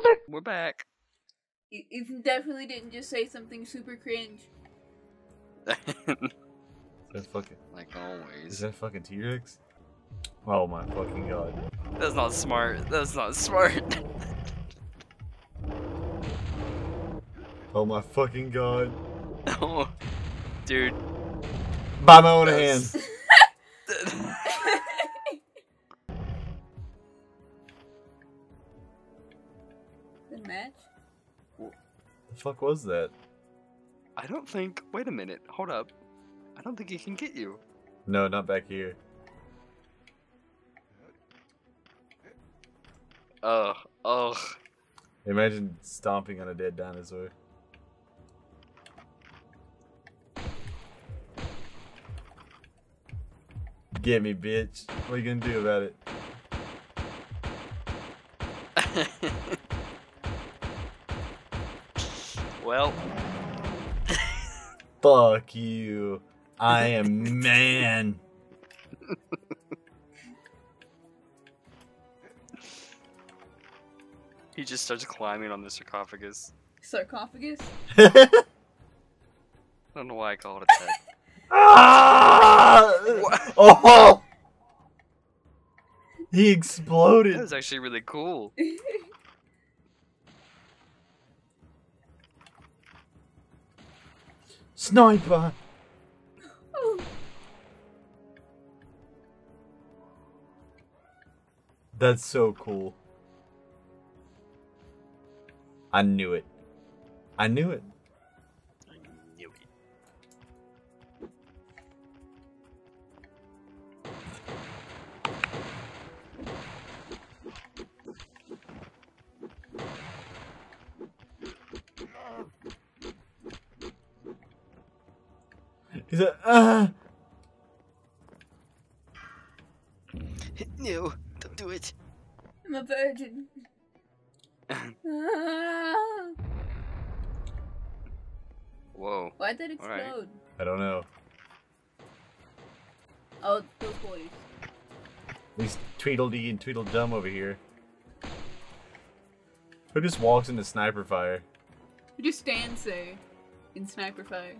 brother? We're back. Ethan definitely didn't just say something super cringe. That's fucking... Like always. Is that fucking T-Rex? Oh my fucking god. That's not smart. That's not smart. Oh my fucking god. Oh, dude. By my own hands. Good match. What the fuck was that? I don't think. Wait a minute. Hold up. I don't think he can get you. No, not back here. Ugh. Ugh. Imagine stomping on a dead dinosaur. Get me, bitch. What are you gonna do about it? Well. Fuck you. I am man. He just starts climbing on the sarcophagus. Sarcophagus? I don't know why I called it that. Ah! Oh! He exploded. That was actually really cool. Sniper. Oh. That's so cool. I knew it. I knew it. He's like, ah! No, don't do it. I'm a virgin. Ah. Whoa. Why did it explode? Right. I don't know. Oh, those boys. These Tweedledee and Tweedledum over here. Who just walks into sniper fire? Who just stands there in sniper fire?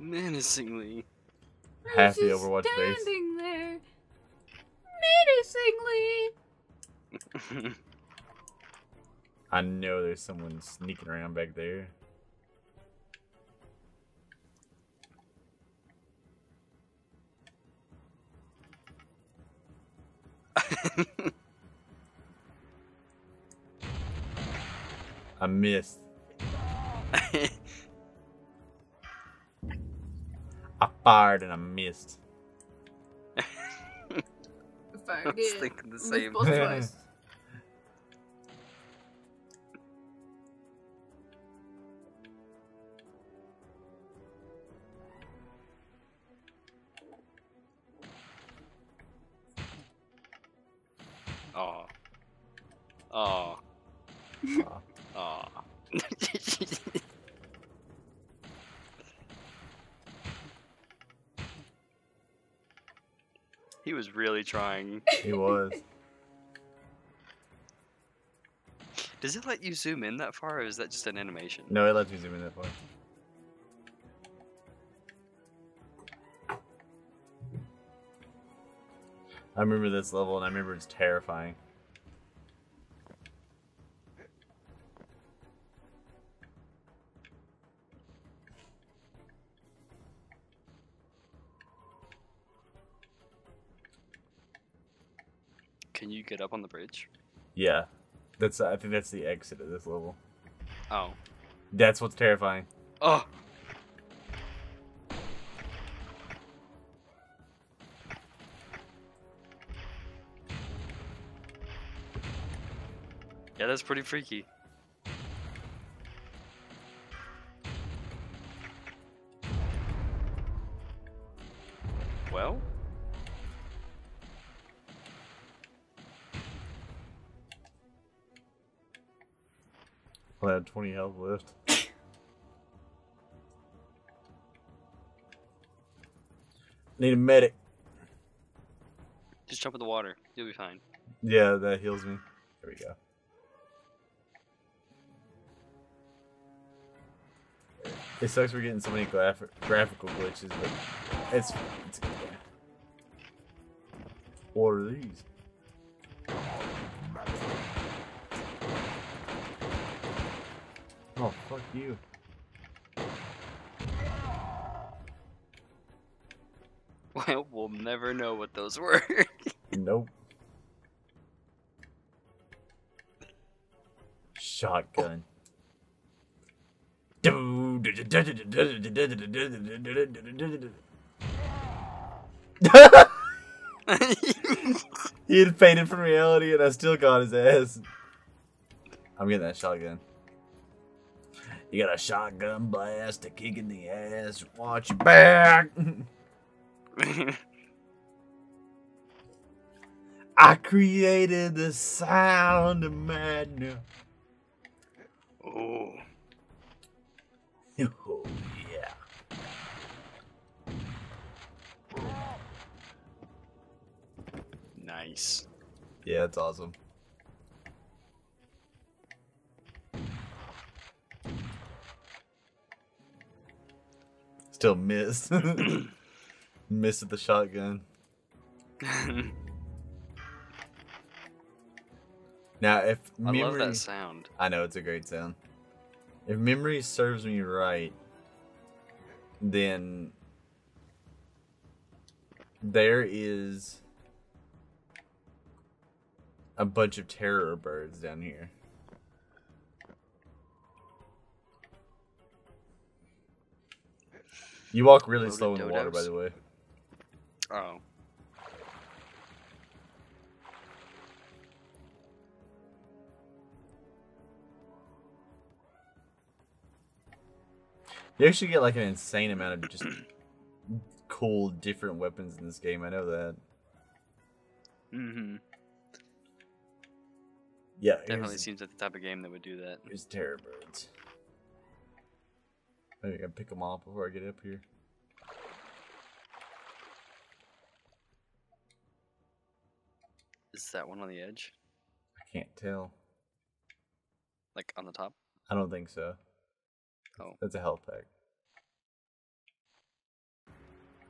Menacingly. Half the Overwatch base. Standing there. Menacingly. I know there's someone sneaking around back there. I missed. I fired and I missed. I was thinking the same. Aw. Aw. Aw. He was really trying. He was. Does it let you zoom in that far, or is that just an animation? No, it lets me zoom in that far. I remember this level, and I remember it's terrifying. Can you get up on the bridge? Yeah, that's. I think that's the exit of this level. Oh, that's what's terrifying. Oh. Yeah, that's pretty freaky. Well? I had 20 health left. Need a medic. Just jump in the water. You'll be fine. Yeah, that heals me. There we go. It sucks we're getting so many graphical glitches, but it's okay. What are these? Oh, fuck you. Well, we'll never know what those were. Nope. Shotgun. Oh. He had fainted from reality and I still got his ass. I'm getting that shotgun. You got a shotgun blast to kick in the ass. Watch your back. I created the sound of madness. Oh. Oh, yeah. Nice. Yeah, that's awesome. Still missed. Missed at the shotgun. Now, if memory... I love that sound. I know, it's a great sound. If memory serves me right, then there is a bunch of terror birds down here. You walk really slow in the water, by the way. Oh. You actually get like an insane amount of just cool different weapons in this game, I know that. Mm-hmm. Yeah. Definitely seems like the type of game that would do that. It's terror birds. Maybe I can pick them off before I get up here. Is that one on the edge? I can't tell. Like on the top? I don't think so. Oh. That's a health pack.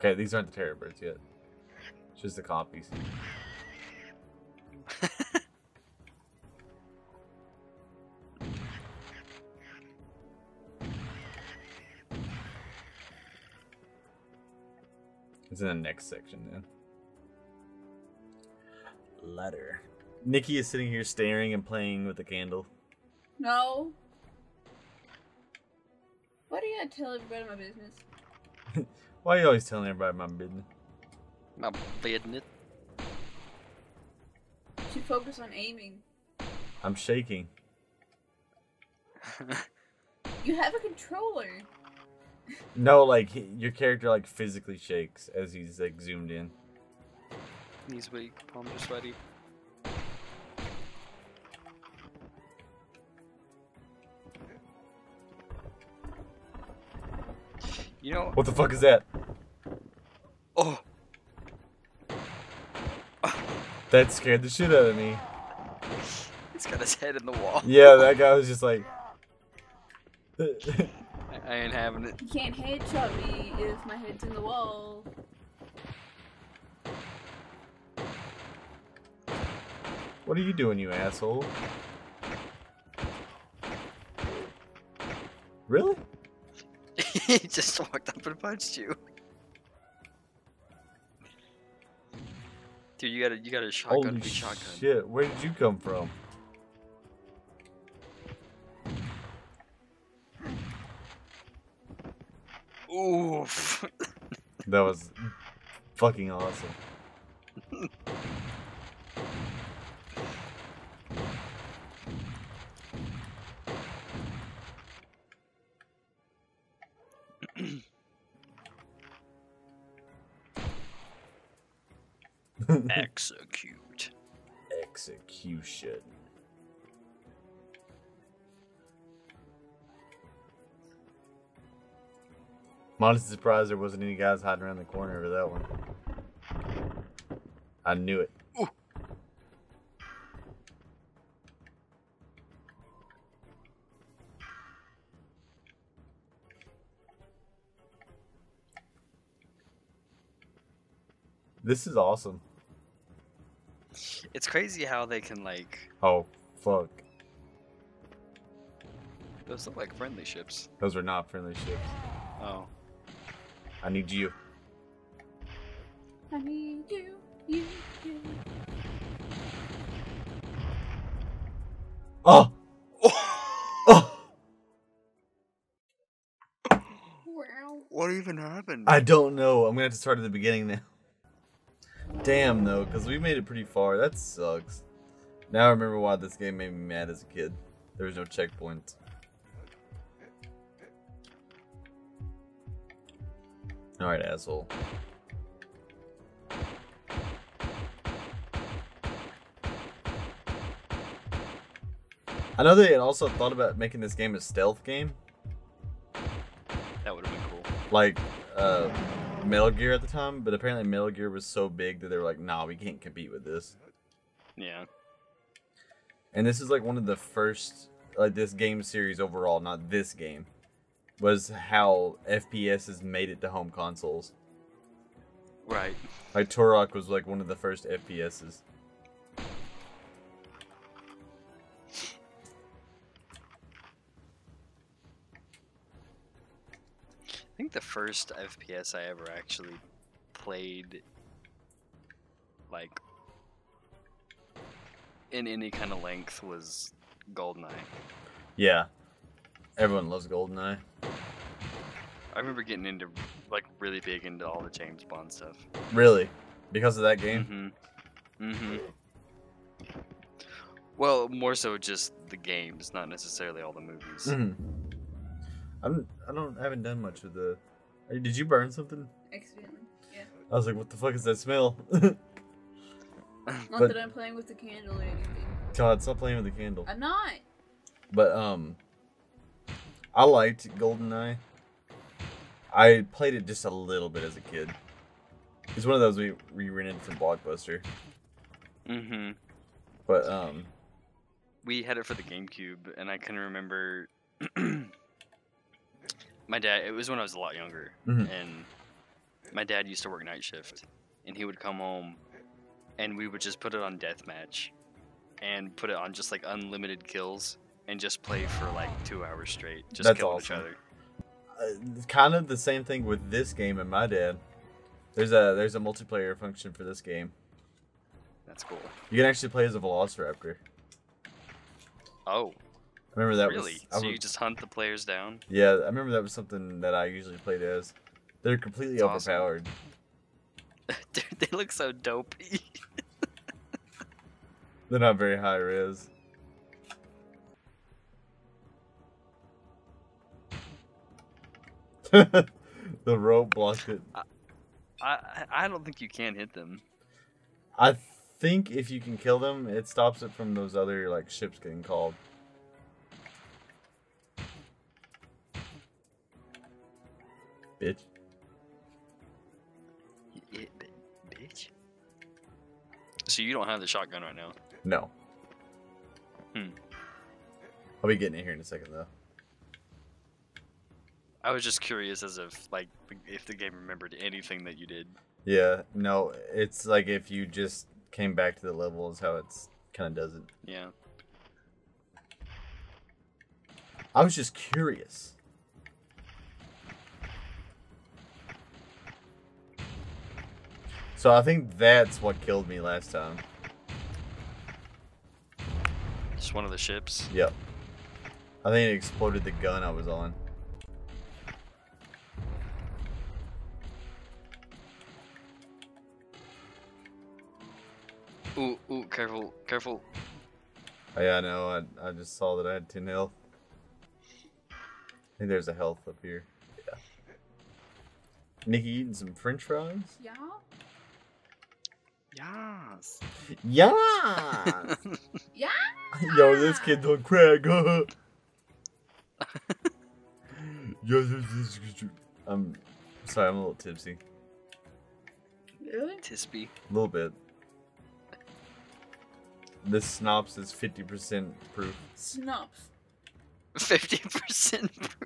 Okay, these aren't the terror birds yet. It's just the copies. It's in the next section then. Letter. Nikki is sitting here staring and playing with a candle. No. Why do you gotta tell everybody my business? Why are you always telling everybody my business? My business. You should focus on aiming. I'm shaking. You have a controller. No, like your character like physically shakes as he's like zoomed in. Knees weak, palms are sweaty. You know what the fuck is that? Oh, that scared the shit out of me. It's got his head in the wall. Yeah, that guy was just like. I ain't having it. You can't headshot me if my head's in the wall. What are you doing, you asshole? Really? He just walked up and punched you. Dude, you got a shotgun. Holy shotgun. Shit, where did you come from? Oof. That was fucking awesome. Execute. Execution. Modest surprise there wasn't any guys hiding around the corner for that one. I knew it. Ooh. This is awesome. It's crazy how they can, like... Oh, fuck. Those look like friendly ships. Those are not friendly ships. Oh. I need you. I need you, you, you. Oh! Oh! Wow. What even happened? I don't know. I'm gonna have to start at the beginning now. Damn, though, because we made it pretty far. That sucks. Now I remember why this game made me mad as a kid. There was no checkpoint. Alright, asshole. I know they had also thought about making this game a stealth game. That would have been cool. Like, Metal Gear at the time, but apparently Metal Gear was so big that they were like, nah, we can't compete with this. Yeah. And this is like one of the first, like this game series overall, not this game, was how FPS has made it to home consoles. Right. Like Turok was like one of the first FPSs. I think the first FPS I ever actually played, like, in any kind of length was Goldeneye. Yeah. Everyone loves Goldeneye. I remember getting into, like, really big into all the James Bond stuff. Really? Because of that game? Mm-hmm. Mm-hmm. Well, more so just the games, not necessarily all the movies. Mm-hmm. I haven't done much with the... Did you burn something? Accidentally, yeah. I was like, what the fuck is that smell? Not that I'm playing with the candle or anything. God, stop playing with the candle. I'm not. But, I liked Goldeneye. I played it just a little bit as a kid. It's one of those we rented from Blockbuster. Mm-hmm. But, we had it for the GameCube, and I can remember... My dad, it was when I was a lot younger, mm-hmm. and my dad used to work night shift, and he would come home, and we would just put it on deathmatch, and put it on just like unlimited kills, and just play for like 2 hours straight, just That's killing awesome. Each other. Kind of the same thing with this game and my dad. There's a multiplayer function for this game. That's cool. You can actually play as a Velociraptor. Oh. I remember that really? Was... So you just hunt the players down? Yeah, I remember that was something that I usually played as. They're completely That's overpowered. Awesome. Dude, they look so dopey. They're not very high res. The rope blocked it. I don't think you can hit them. I think if you can kill them, it stops it from those other like ships getting called. Bitch. Yeah, bitch. So you don't have the shotgun right now? No. Hmm. I'll be getting it here in a second, though. I was just curious as if, like, if the game remembered anything that you did. Yeah, no, it's like if you just came back to the level is how it's kind of does it. Yeah. I was just curious. So I think that's what killed me last time. Just one of the ships? Yep. I think it exploded the gun I was on. Ooh, ooh, careful, careful. Oh, yeah, I know. I just saw that I had 10 health. I think there's a health up here. Yeah. Nikki eating some french fries? Yeah. Yes. Yes. Yeah. Yo, this kid's on crack. I'm sorry, I'm a little tipsy. Really? Tispy. A little bit. This Snops is 50% proof. Snops. 50% proof.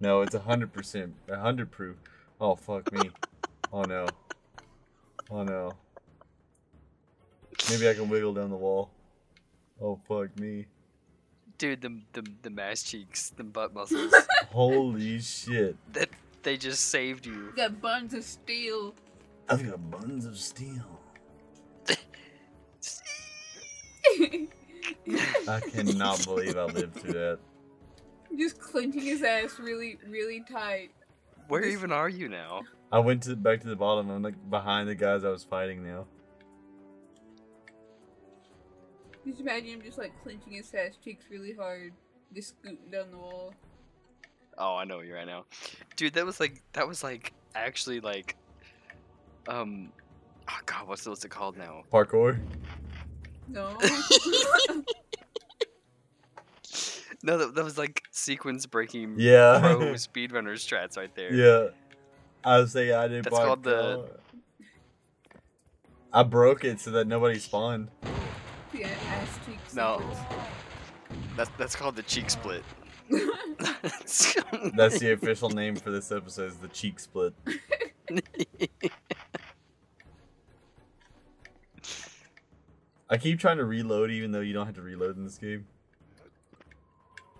No, it's 100%. 100 proof. Oh, fuck me. Oh, no. Oh no. Maybe I can wiggle down the wall. Oh fuck me. Dude, the ass cheeks, the butt muscles. Holy shit. That they just saved you. You got buns of steel. I've got buns of steel. I cannot believe I lived through that. Just clenching his ass really, really tight. Where just... even are you now? I went to back to the bottom. I'm like behind the guys I was fighting now. Just imagine him just like clenching his ass cheeks really hard, just scooting down the wall. Oh, I know what you're right now, dude. That was like actually like, oh god, what's it called now? Parkour. No. No, that was like sequence breaking. Yeah. Pro speedrunner strats right there. Yeah. I was saying I did. That's called the. I broke it so that nobody spawned. Yeah, ass cheek split. No. That's called the cheek split. That's the official name for this episode, is the cheek split. I keep trying to reload even though you don't have to reload in this game.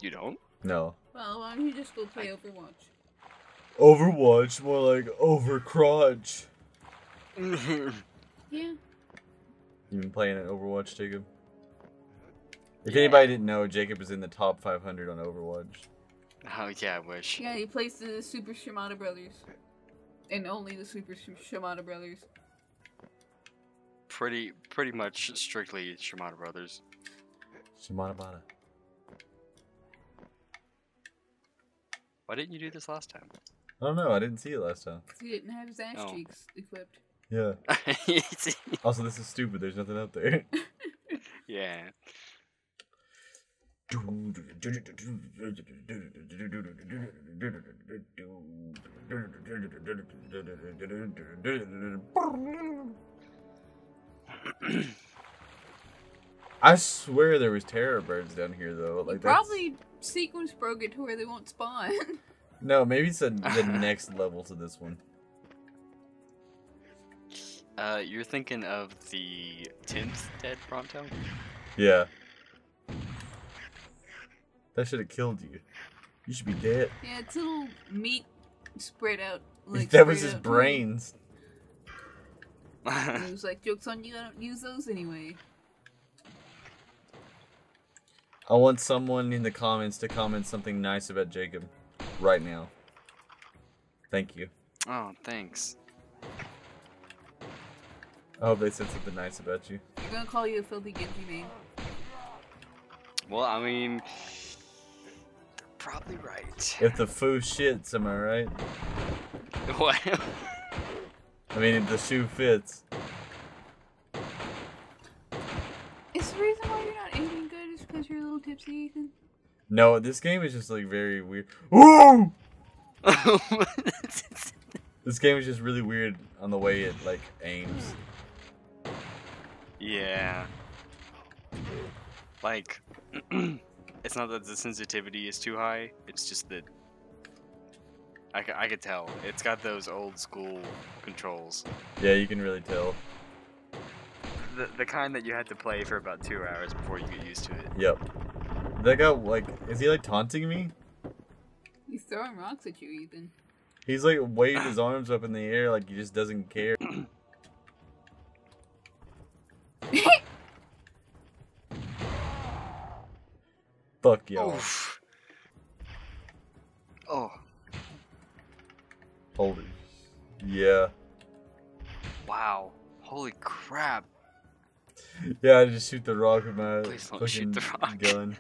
You don't? No. Well, why don't you just go play Overwatch? Overwatch? More like Overcrotch. Yeah. You've been playing at Overwatch, Jacob? If anybody didn't know, Jacob is in the top 500 on Overwatch. Oh, yeah, I wish. Yeah, he plays the Super Shimada Brothers. And only the Super Shimada Brothers. Pretty much strictly Shimada Brothers. Shimada Bada. Why didn't you do this last time? I don't know, I didn't see it last time. Because he didn't have his ass cheeks equipped. Yeah. Also, this is stupid. There's nothing up there. Yeah. I swear there was terror birds down here, though. Like, probably sequence broke it to where they won't spawn. No, maybe it's the next level to this one. You're thinking of the 10th dead pronto? Yeah. That should have killed you. You should be dead. Yeah, it's a little meat spread out. Like, that was his brains. It was like, joke's on you, I don't use those anyway. I want someone in the comments to comment something nice about Jacob right now. Thank you. Oh, thanks. I hope they said something nice about you. They're gonna call you a filthy Genji man. Well, I mean, they're probably right. If the foo shits, am I right? What? I mean, if the shoe fits. Is the reason why you're not aiming good is because you're a little tipsy, Ethan? No, this game is just like very weird. Ooh! This game is just really weird on the way it like aims. Yeah. Like, it's not that the sensitivity is too high, it's just that I could tell. It's got those old school controls. Yeah, you can really tell. The kind that you had to play for about 2 hours before you get used to it. Yep. That guy, like, is he like taunting me? He's throwing rocks at you, Ethan. He's like waved his arms up in the air like he just doesn't care. Fuck y'all. Oof. Oh. Holy. Yeah. Wow. Holy crap. Yeah, I just shoot the rock with my fucking gun.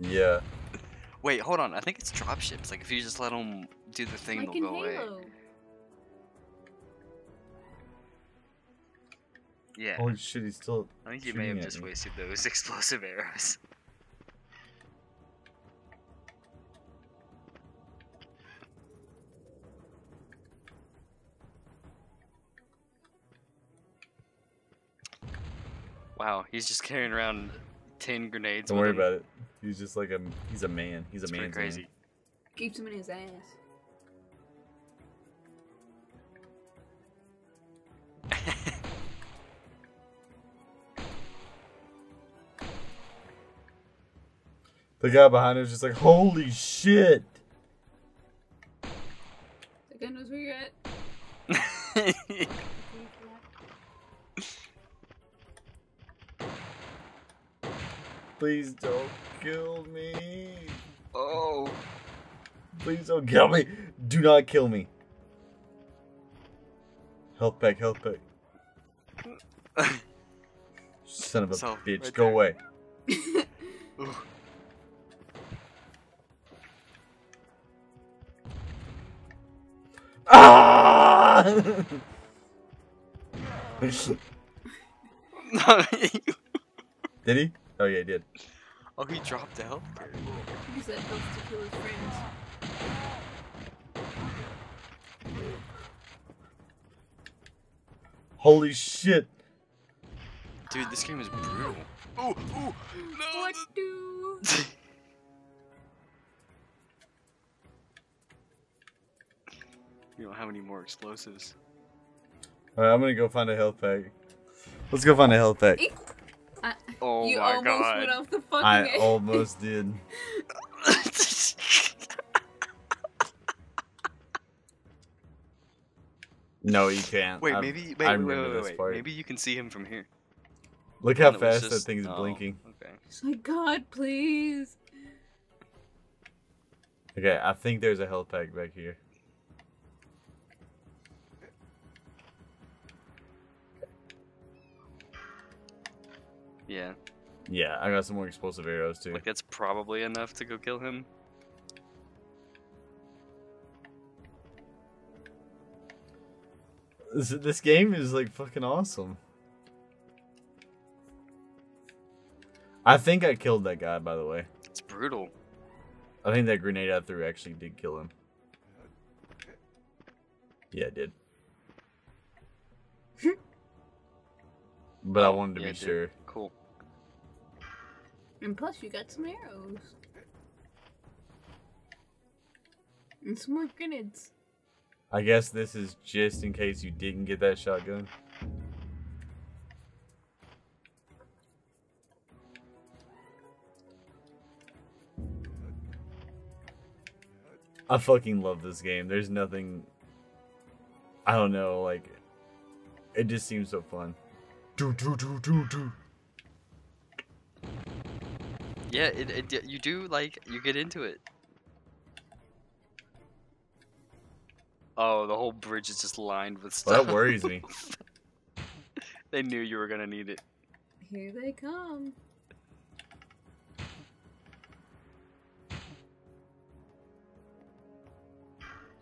Yeah. Wait, hold on. I think it's dropships. Like, if you just let them do the thing, like they'll go away. Yeah. Holy shit, he's still. I think you may have just wasted those explosive arrows. Wow, he's just carrying around 10 grenades. Don't worry about it. He's just like he's a man. He's a man. Crazy. Keeps him in his ass. The guy behind us just like, holy shit! The gun was weird. Please don't kill me. Oh. Please don't kill me. Do not kill me. Health back, health back. Son of a bitch, right go there. Away. Ah! Did he? Oh yeah, he did. Oh, he dropped the health care. He said health to kill his friends. Holy shit! Dude, this game is brutal. Ooh, ooh! No! What do? You don't have any more explosives. Alright, I'm gonna go find a health pack. Let's go find a health pack. Oh you my god. Went off the fucking I almost did. No, you can't. Wait, maybe wait. Maybe you can see him from here. Look how fast that thing is blinking. Okay. Oh my god, please. Okay, I think there's a health pack back here. Yeah. Yeah, I got some more explosive arrows too. Like that's probably enough to go kill him. This game is like fucking awesome. I think I killed that guy, by the way. It's brutal. I think that grenade I threw actually did kill him. Yeah, it did. But I wanted to be sure. Cool. And plus you got some arrows. And some more grenades. I guess this is just in case you didn't get that shotgun. I fucking love this game. There's nothing... I don't know, like... It just seems so fun. Do. Yeah, you do, like, you get into it. Oh, the whole bridge is just lined with stuff. Well, that worries me. They knew you were gonna need it. Here they come.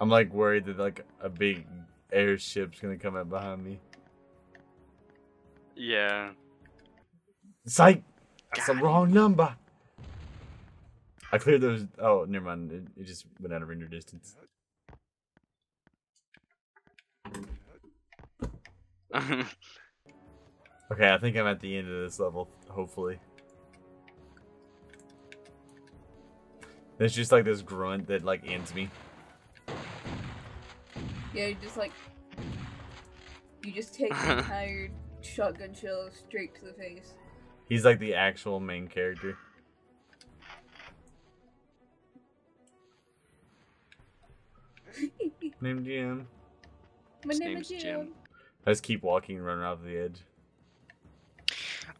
I'm, like, worried that, like, a big airship's gonna come out behind me. Yeah. Psych! That's the wrong number! I cleared those. Oh, never mind. It just went out of render distance. Okay, I think I'm at the end of this level, hopefully. There's just like this grunt that like ends me. Yeah, you just like... You just take the entire shotgun shell straight to the face. He's like the actual main character. Named Jim. My name is Jim. I just keep walking and running off the edge.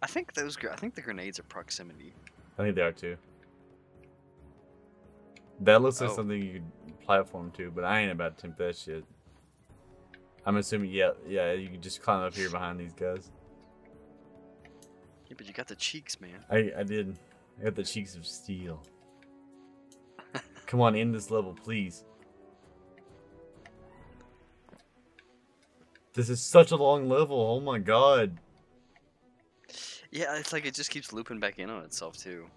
I think the grenades are proximity. I think they are too. That looks like something you could platform to, but I ain't about to attempt that shit. I'm assuming, yeah, you can just climb up here behind these guys. Yeah, but you got the cheeks, man. I did. I got the cheeks of steel. Come on, end this level, please. This is such a long level, oh my god. Yeah, it's like it just keeps looping back in on itself, too.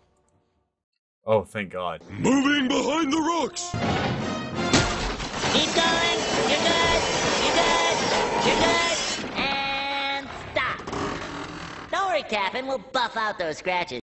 Oh, thank god. Moving behind the rocks! Keep going! You're good! You're good! You're good! And stop! Don't worry, Captain, we'll buff out those scratches.